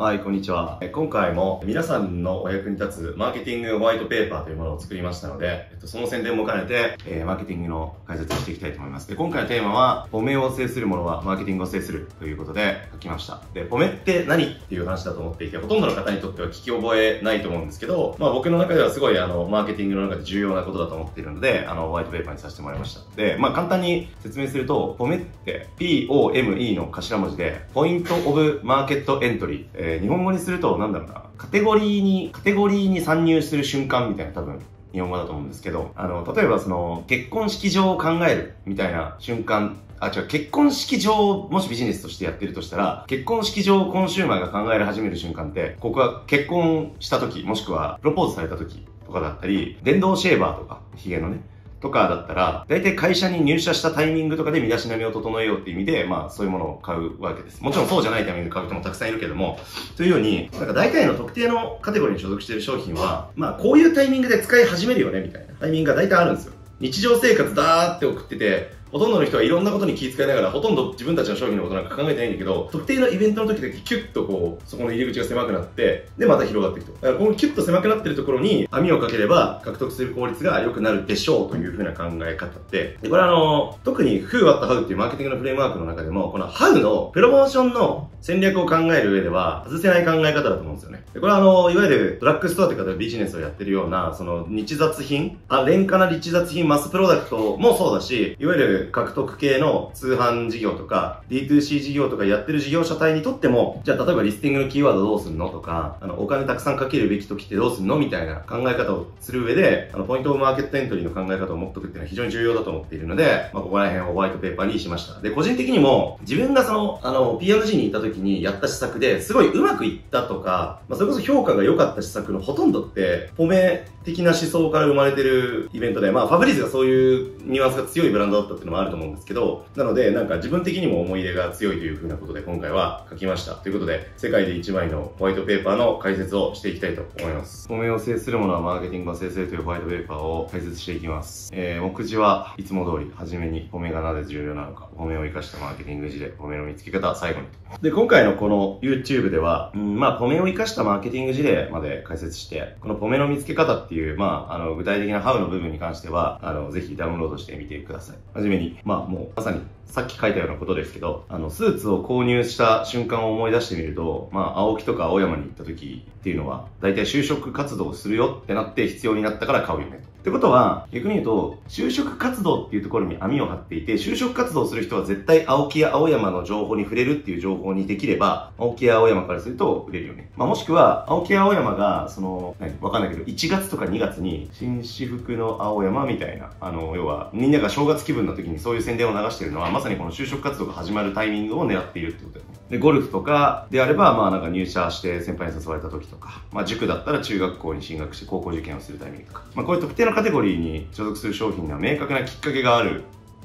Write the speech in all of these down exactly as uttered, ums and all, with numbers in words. はい、こんにちは。今回も皆さんのお役に立つマーケティングホワイトペーパーというものを作りましたので、その宣伝も兼ねて、えー、マーケティングの解説をしていきたいと思います。で、今回のテーマは、ポメを制する者はマーケティングを制するということで書きました。で、ポメって何っていう話だと思っていて、ほとんどの方にとっては聞き覚えないと思うんですけど、まあ僕の中ではすごいあの、マーケティングの中で重要なことだと思っているので、あの、ホワイトペーパーにさせてもらいました。で、まあ簡単に説明すると、ポメって、ピーオーエムイー の頭文字で、ポイントオブマーケットエントリー。日本語にすると何だろうな、カテゴリーにカテゴリーに参入する瞬間みたいな、多分日本語だと思うんですけど、あの例えばその結婚式場を考えるみたいな瞬間、あ、違う、結婚式場をもしビジネスとしてやってるとしたら、結婚式場をコンシューマーが考え始める瞬間って、ここは結婚した時、もしくはプロポーズされた時とかだったり、電動シェーバーとかヒゲのねとかだったら、大体会社に入社したタイミングとかで身だしなみを整えようっていう意味で、まあそういうものを買うわけです。もちろんそうじゃないタイミングで買う人もたくさんいるけども、というように、なんか大体の特定のカテゴリーに所属している商品は、まあこういうタイミングで使い始めるよねみたいなタイミングが大体あるんですよ。日常生活だーって送ってて、ほとんどの人はいろんなことに気遣いながら、ほとんど自分たちの商品のことなんか考えてないんだけど、特定のイベントの時だけキュッとこう、そこの入り口が狭くなって、で、また広がっていくと。だからこのキュッと狭くなってるところに網をかければ獲得する効率が良くなるでしょうというふうな考え方で、でこれはあの、特に Who What How っていうマーケティングのフレームワークの中でも、この How のプロモーションの戦略を考える上では外せない考え方だと思うんですよね。でこれはあの、いわゆるドラッグストアとかでビジネスをやってるような、その日雑品、あ、廉価な日雑品マスプロダクトもそうだし、いわゆる獲得系の通販事業とか ディーツーシー 事業とかやってる事業者体にとっても、じゃあ例えばリスティングのキーワードどうするのとか、あのお金たくさんかけるべき時ってどうするのみたいな考え方をする上で、あのポイントオブマーケットエントリーの考え方を持っとくっていうのは非常に重要だと思っているので、まあ、ここら辺をホワイトペーパーにしました。で、個人的にも自分がそのあの ピーアンドジー に行った時にやった施策ですごいうまくいったとか、まあ、それこそ評価が良かった施策のほとんどってポメ的な思想から生まれてるイベントで、まあファブリーズがそういうニュアンスが強いブランドだったっていうのもあると思うんですけど、なのでなんか自分的にも思い入れが強いというふうなことで今回は書きました。ということで、世界で一枚のホワイトペーパーの解説をしていきたいと思います。ポメを制するものはマーケティングを制するというホワイトペーパーを解説していきます。えー、目次はいつも通り、初めにポメがなぜ重要なのか、ポメを生かしたマーケティング事例、ポメの見つけ方、最後に。で、今回のこの YouTube では、うん、まあポメを生かしたマーケティング事例まで解説して、このポメの見つけ方っていう、まああの具体的な How の部分に関しては、あのぜひダウンロードしてみてください。はじめに、まあもうまさにさっき書いたようなことですけど、あのスーツを購入した瞬間を思い出してみると、まあ青木とか青山に行った時っていうのは、大体就職活動をするよってなって必要になったから買うよねと。ってことは、逆に言うと、就職活動っていうところに網を張っていて、就職活動をする人は絶対青木や青山の情報に触れるっていう情報にできれば、青木や青山からすると売れるよね。まあもしくは、青木や青山が、その、何、わかんないけど、いちがつとかにがつに、紳士服の青山みたいな、あの、要は、みんなが正月気分の時にそういう宣伝を流してるのは、まさにこの就職活動が始まるタイミングを狙っているってことだよね。で、ゴルフとかであれば、まあなんか入社して先輩に誘われた時とか、まあ塾だったら中学校に進学して高校受験をするタイミングとか、まあこういう特定のカテゴリーに所属する商品には明確なきっかけがある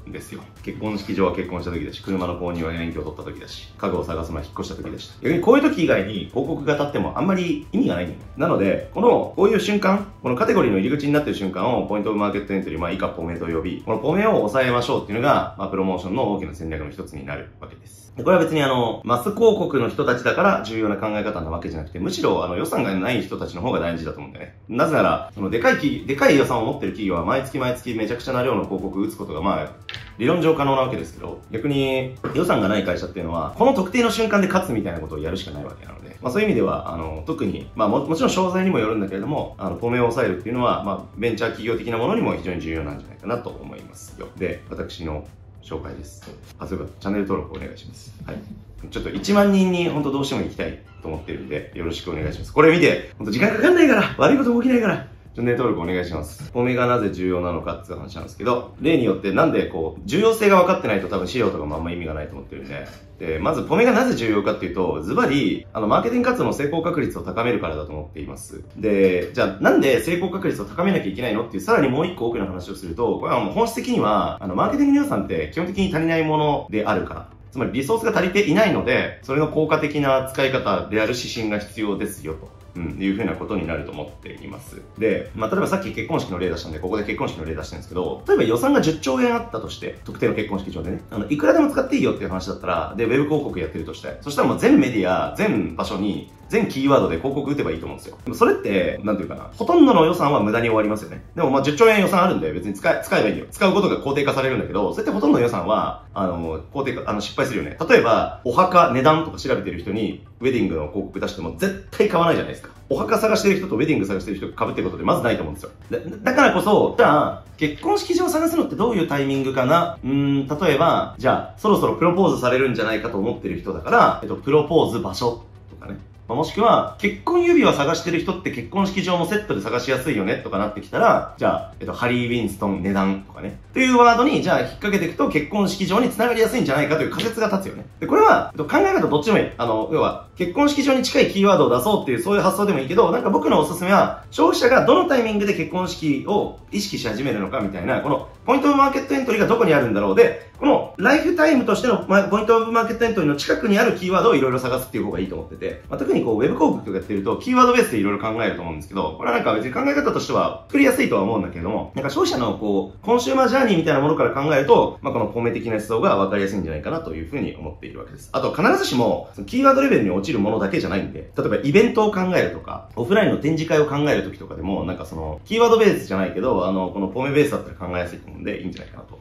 んですよ。結婚式場は結婚した時だし、車の購入は免許を取った時だし、家具を探すのは引っ越した時だし、逆にこういう時以外に広告が立ってもあんまり意味がないんだよ。なので、このこういう瞬間、このカテゴリーの入り口になってる瞬間をポイントオブマーケットエントリー、まあ以下ポメと呼び、このポメを抑えましょうっていうのが、まあ、プロモーションの大きな戦略の一つになるわけです。これは別にあのマス広告の人たちだから重要な考え方なわけじゃなくて、むしろあの予算がない人たちの方が大事だと思うんだよね。なぜなら、そのでかいきでかい予算を持ってる企業は毎月毎月めちゃくちゃな量の広告を打つことがまあ理論上可能なわけですけど、逆に予算がない会社っていうのは、この特定の瞬間で勝つみたいなことをやるしかないわけなので、まあそういう意味では、あの、特に、まあ も, もちろん商材にもよるんだけれども、あの、ポメを抑えるっていうのは、まあベンチャー企業的なものにも非常に重要なんじゃないかなと思いますよ。で、私の紹介です。あ、そうか、チャンネル登録お願いします。はい。ちょっといちまんにんに本当どうしても行きたいと思ってるんで、よろしくお願いします。これ見て、本当時間かかんないから、悪いことも起きないから、チャンネル登録お願いします。ポメがなぜ重要なのかっていう話なんですけど、例によってなんでこう、重要性が分かってないと多分資料とかもあんま意味がないと思ってるんで、で、まずポメがなぜ重要かっていうと、ズバリ、あの、マーケティング活動の成功確率を高めるからだと思っています。で、じゃあなんで成功確率を高めなきゃいけないのっていう、さらにもう一個奥の話をすると、これはもう本質的には、あの、マーケティングの予算って基本的に足りないものであるから。つまりリソースが足りていないので、それの効果的な使い方である指針が必要ですよと、うん、いうふうなことになると思っています。で、まあ、例えばさっき結婚式の例出したんで、ここで結婚式の例出してるんですけど、例えば予算がじゅっちょうえんあったとして、特定の結婚式場でね、あの、いくらでも使っていいよっていう話だったら、で、ウェブ広告やってるとして、そしたらもう全メディア、全場所に、全キーワードで広告打てばいいと思うんですよ。でもそれって、なんていうかな、ほとんどの予算は無駄に終わりますよね。でもまあじゅっちょうえん予算あるんで別に使え、使えばいいよ。使うことが肯定化されるんだけど、それってほとんどの予算は、あの、肯定化、あの、失敗するよね。例えば、お墓、値段とか調べてる人に、ウェディングの広告出しても絶対買わないじゃないですか。お墓探してる人とウェディング探してる人が被ってることでまずないと思うんですよ。だ、だからこそ、じゃあ、結婚式場を探すのってどういうタイミングかな？うーん、例えば、じゃあ、そろそろプロポーズされるんじゃないかと思ってる人だから、えっと、プロポーズ場所とかね。もしくは、結婚指輪探してる人って結婚式場もセットで探しやすいよねとかなってきたら、じゃあ、えっと、ハリー・ウィンストン値段とかね。というワードに、じゃあ引っ掛けていくと結婚式場に繋がりやすいんじゃないかという仮説が立つよね。で、これは、えっと、考え方どっちでもいい。あの、要は、結婚式場に近いキーワードを出そうっていうそういう発想でもいいけど、なんか僕のおすすめは、消費者がどのタイミングで結婚式を意識し始めるのかみたいな、この、ポイントオブマーケットエントリーがどこにあるんだろうで、このライフタイムとしてのポイントオブマーケットエントリーの近くにあるキーワードをいろいろ探すっていう方がいいと思ってて、まあ、特にこうウェブ広告とかやってるとキーワードベースでいろいろ考えると思うんですけど、これはなんか別に考え方としては作りやすいとは思うんだけれども、なんか消費者のこう、コンシューマージャーニーみたいなものから考えると、まあ、このポメ的な思想が分かりやすいんじゃないかなというふうに思っているわけです。あと必ずしもキーワードレベルに落ちるものだけじゃないんで、例えばイベントを考えるとか、オフラインの展示会を考えるときとかでも、なんかそのキーワードベースじゃないけど、あの、このポメベースだったら考えやすいと思うんでいいんじゃないかなと。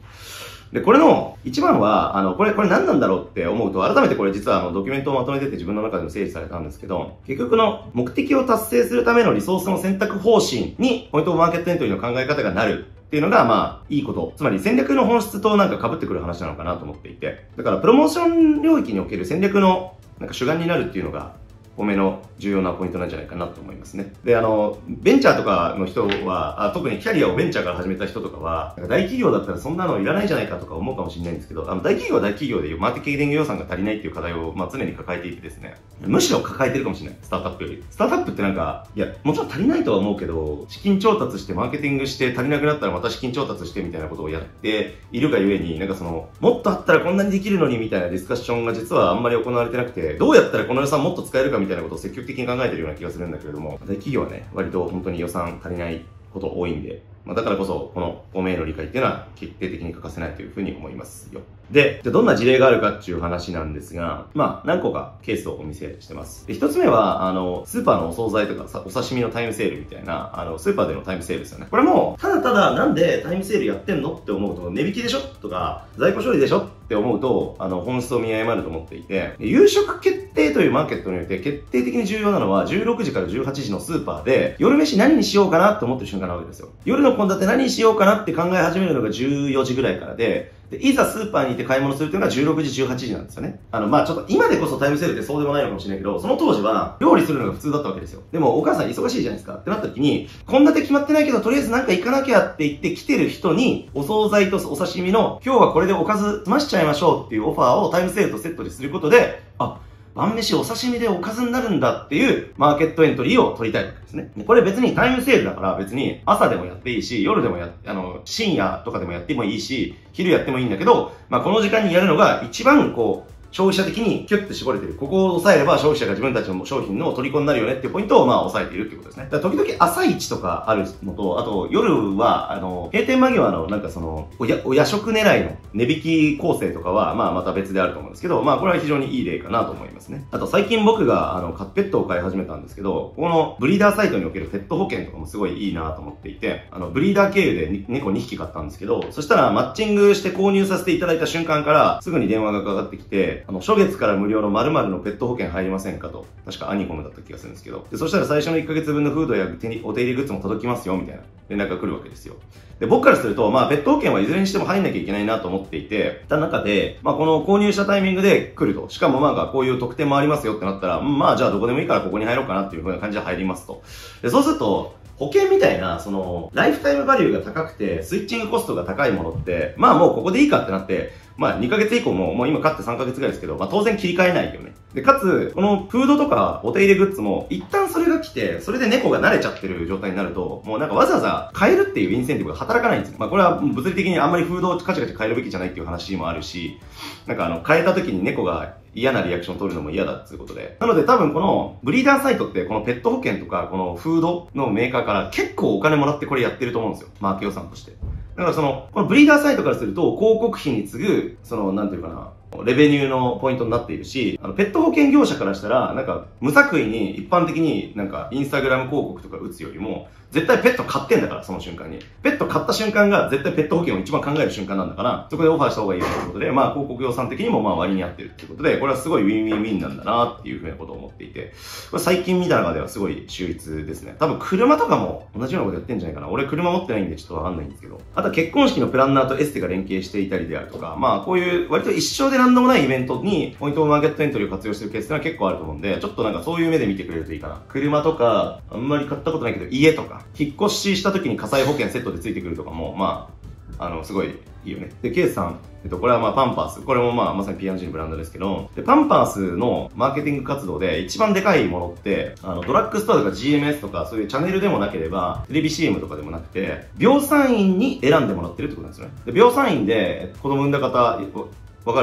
で、これの一番は、あの、これ、これ何なんだろうって思うと、改めてこれ実はあの、ドキュメントをまとめてて自分の中でも整理されたんですけど、結局の目的を達成するためのリソースの選択方針に、ポイントオブマーケットエントリーの考え方がなる。っていうのが、まあ、いいこと。つまり戦略の本質となんか被ってくる話なのかなと思っていて。だから、プロモーション領域における戦略の、なんか主眼になるっていうのが、ポメの重要なポイントなんじゃないかなと思いますね。で、あの、ベンチャーとかの人は、あ特にキャリアをベンチャーから始めた人とかは、なんか大企業だったらそんなのいらないじゃないかとか思うかもしれないんですけど、あの、大企業は大企業でマーケティング予算が足りないっていう課題を、まあ、常に抱えていてですね、むしろ抱えてるかもしれない。スタートアップより。スタートアップってなんか、いや、もちろん足りないとは思うけど、資金調達してマーケティングして足りなくなったらまた資金調達してみたいなことをやっているがゆえに、なんかその、もっとあったらこんなにできるのにみたいなディスカッションが実はあんまり行われてなくて、どうやったらこの予算もっと使えるかみたいなみたいなことを積極的に考えてるような気がするんだけれども、大企業はね、割と本当に予算足りないこと多いんで、まあ、だからこそ、このポメへの理解っていうのは決定的に欠かせないというふうに思いますよ。で、じゃあどんな事例があるかっていう話なんですが、まあ、何個かケースをお見せしてます。で、一つ目は、あの、スーパーのお惣菜とかさ、お刺身のタイムセールみたいな、あの、スーパーでのタイムセールですよね。これも、ただただなんでタイムセールやってんのって思うと、値引きでしょとか、在庫処理でしょって思うと、あの、本質を見誤ると思っていて、夕食決定というマーケットにおいて決定的に重要なのは、じゅうろくじからじゅうはちじのスーパーで、夜飯何にしようかなって思ってる瞬間なわけですよ。夜の献立何にしようかなって考え始めるのがじゅうよじぐらいからで、で、いざスーパーに行って買い物するっていうのがじゅうろくじ、じゅうはちじなんですよね。あの、まあ、ちょっと今でこそタイムセールってそうでもないのかもしれないけど、その当時は料理するのが普通だったわけですよ。でもお母さん忙しいじゃないですかってなった時に、こんだけ決まってないけど、とりあえずなんか行かなきゃって言って来てる人に、お惣菜とお刺身の、今日はこれでおかず済ましちゃいましょうっていうオファーをタイムセールとセットですることで、あ、晩飯お刺身でおかずになるんだっていうマーケットエントリーを取りたいわけですね。これ別にタイムセールだから別に朝でもやっていいし、夜でもや、あの、深夜とかでもやってもいいし、昼やってもいいんだけど、まあこの時間にやるのが一番こう、消費者的にキュッて絞れてる。ここを押さえれば消費者が自分たちの商品の虜になるよねっていうポイントをまあ押さえているっていうことですね。だから時々朝一とかあるのと、あと夜は、あの、閉店間際のなんかその、おや、お夜食狙いの値引き構成とかはまあまた別であると思うんですけど、まあこれは非常にいい例かなと思いますね。あと最近僕があの、カッペットを飼い始めたんですけど、このブリーダーサイトにおけるペット保険とかもすごいいいなと思っていて、あの、ブリーダー経由で猫にひき買ったんですけど、そしたらマッチングして購入させていただいた瞬間からすぐに電話がかかってきて、あの、初月から無料の〇〇のペット保険入りませんかと。確かアニコムだった気がするんですけど。で、そしたら最初のいっかげつぶんのフードやお手入れグッズも届きますよ、みたいな連絡が来るわけですよ。で、僕からすると、まあ、ペット保険はいずれにしても入んなきゃいけないなと思っていて、た中で、まあ、この購入したタイミングで来ると。しかもなんかこういう特典もありますよってなったら、まあ、じゃあどこでもいいからここに入ろうかなっていうふうな感じで入りますと。で、そうすると、保険みたいな、その、ライフタイムバリューが高くて、スイッチングコストが高いものって、まあもうここでいいかってなって、まあにかげつ以降も、もう今買ってさんかげつぐらいですけど、まあ当然切り替えないよね。で、かつ、このフードとかお手入れグッズも、一旦それが来て、それで猫が慣れちゃってる状態になると、もうなんかわざわざ買えるっていうインセンティブが働かないんですよ。まあこれは物理的にあんまりフードをカチカチ変えるべきじゃないっていう話もあるし、なんかあの、変えた時に猫が、嫌なリアクションを取るのも嫌だっていうことで。なので多分このブリーダーサイトってこのペット保険とかこのフードのメーカーから結構お金もらってこれやってると思うんですよ。マーケ予算として。だからその、このブリーダーサイトからすると広告費に次ぐ、その、なんていうかな、レベニューのポイントになっているし、あのペット保険業者からしたら、なんか無作為に一般的になんかインスタグラム広告とか打つよりも、絶対ペット買ってんだから、その瞬間に。ペット買った瞬間が絶対ペット保険を一番考える瞬間なんだから、そこでオファーした方がいいということで、まあ広告予算的にもまあ割に合ってるってことで、これはすごいウィンウィンウィンなんだなっていうふうなことを思っていて、これ最近見た中ではすごい秀逸ですね。多分車とかも同じようなことやってんじゃないかな。俺車持ってないんでちょっとわかんないんですけど。あとは結婚式のプランナーとエステが連携していたりであるとか、まあこういう割と一生で何でもないイベントにポイントマーケットエントリーを活用してるケースってのは結構あると思うんで、ちょっとなんかそういう目で見てくれるといいかな。車とか、あんまり買ったことないけど家とか、引っ越しした時に火災保険セットでついてくるとかも、まあ、あの、すごいいいよね。で、ケイさん、えっと、これはまあパンパース。これもまあ、まさに ピーアンドジー のブランドですけど、で、パンパースのマーケティング活動で一番でかいものって、あの、ドラッグストアとか ジーエムエス とか、そういうチャンネルでもなければ、テレビ シーエム とかでもなくて、病産院に選んでもらってるってことなんですよね。で、病産院で子供産んだ方、わかると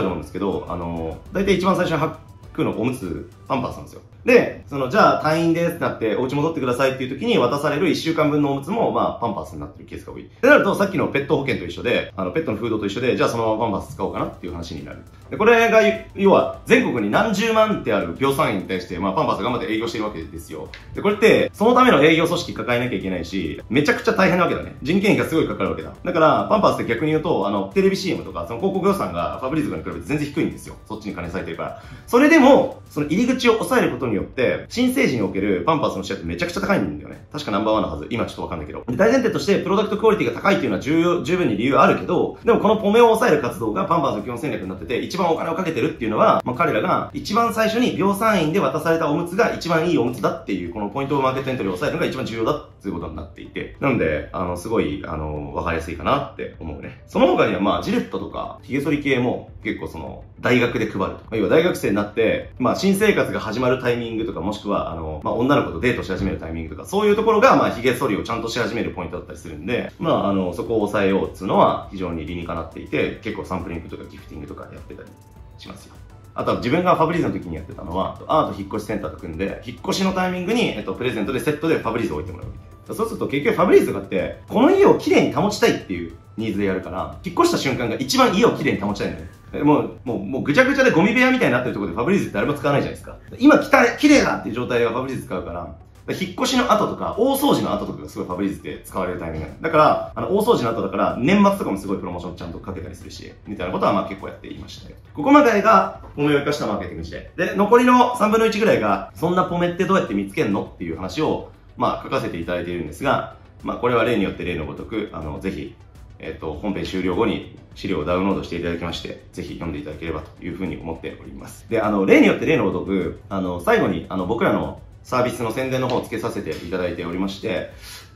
思うんですけど、あの、大体一番最初にはくのおむつ、パンパースなんですよ。で、その、じゃあ退院ですってなって、お家戻ってくださいっていう時に渡されるいっしゅうかんぶんのおむつも、まあ、パンパースになってるケースが多い。ってなると、さっきのペット保険と一緒で、あの、ペットのフードと一緒で、じゃあそのままパンパース使おうかなっていう話になる。で、これが、要は、全国に何十万ってある病産院に対して、まあ、パンパース頑張って営業してるわけですよ。で、これって、そのための営業組織抱えなきゃいけないし、めちゃくちゃ大変なわけだね。人件費がすごいかかるわけだ。だから、パンパースって逆に言うと、あの、テレビ シーエム とか、その広告予算がファブリーズとかに比べて全然低いんですよ。そっちに金割いてるから。それでも、その入り口を抑えることにによって新生児におけるパンパースのシェアってめちゃくちゃ高いんだよね。確かナンバーワンのはず。今ちょっとわかんないけど。大前提としてプロダクトクオリティが高いっていうのは重要、十分に理由あるけど、でもこのポメを抑える活動がパンパースの基本戦略になってて、一番お金をかけてるっていうのは、まあ、彼らが一番最初に病産院で渡されたおむつが一番いいおむつだっていう、このポイントをマーケットエントリーを抑えるのが一番重要だっていうことになっていて。なので、あの、すごい、あの、わかりやすいかなって思うね。その他にはまあ、ジレットとか、髭剃り系も結構その、大学で配るとか。まあ、要は大学生になって、まあ、新生活が始まるタイミングタイミングとか、もしくはあの、まあ、女の子とデートし始めるタイミングとか、そういうところがまあ髭剃りをちゃんとし始めるポイントだったりするんで、まあ、あのそこを抑えようっつうのは非常に理にかなっていて、結構サンプリングとかギフティングとかやってたりしますよ。あとは自分がファブリーズの時にやってたのは、アート引っ越しセンターと組んで、引っ越しのタイミングに、えっと、プレゼントでセットでファブリーズを置いてもらうみたいな。そうすると結局ファブリーズとかって、この家をきれいに保ちたいっていうニーズでやるから、引っ越した瞬間が一番家をきれいに保ちたいんだよね。もう、もう、もうぐちゃぐちゃでゴミ部屋みたいになってるところでファブリーズって誰も使わないじゃないですか。今来た、きれいだっていう状態でファブリーズ使うから、引っ越しの後とか、大掃除の後とかがすごいファブリーズって使われるタイミングだから、あの、大掃除の後だから、年末とかもすごいプロモーションちゃんとかけたりするし、みたいなことはまあ結構やっていましたよ。ここまでが、ポメを生かしたマーケティング時代。で、残りのさんぶんのいちぐらいが、そんなポメってどうやって見つけんのっていう話を、まあ書かせていただいているんですが、まあこれは例によって例のごとく、あの、ぜひ、えっと、本編終了後に資料をダウンロードしていただきまして、ぜひ読んでいただければというふうに思っております。で、あの、例によって例のごとく、あの、最後に、あの、僕らのサービスの宣伝の方をつけさせていただいておりまして、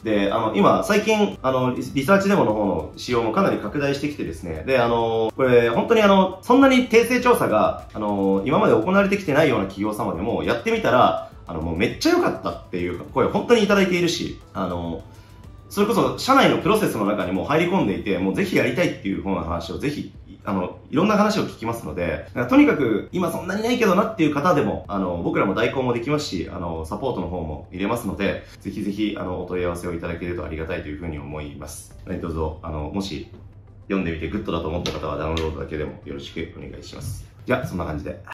で、あの、今、最近、あの、リサーチデモの方の使用もかなり拡大してきてですね、で、あの、これ、本当にあの、そんなに訂正調査が、あの、今まで行われてきてないような企業様でも、やってみたら、あの、もうめっちゃ良かったっていう声を本当にいただいているし、あの、それこそ社内のプロセスの中にも入り込んでいて、もうぜひやりたいっていう方の話をぜひ、あの、いろんな話を聞きますので、とにかく今そんなにないけどなっていう方でも、あの、僕らも代行もできますし、あの、サポートの方も入れますので、ぜひぜひ、あの、お問い合わせをいただけるとありがたいというふうに思います。どうぞ、あの、もし読んでみてグッドだと思った方はダウンロードだけでもよろしくお願いします。じゃあ、そんな感じで。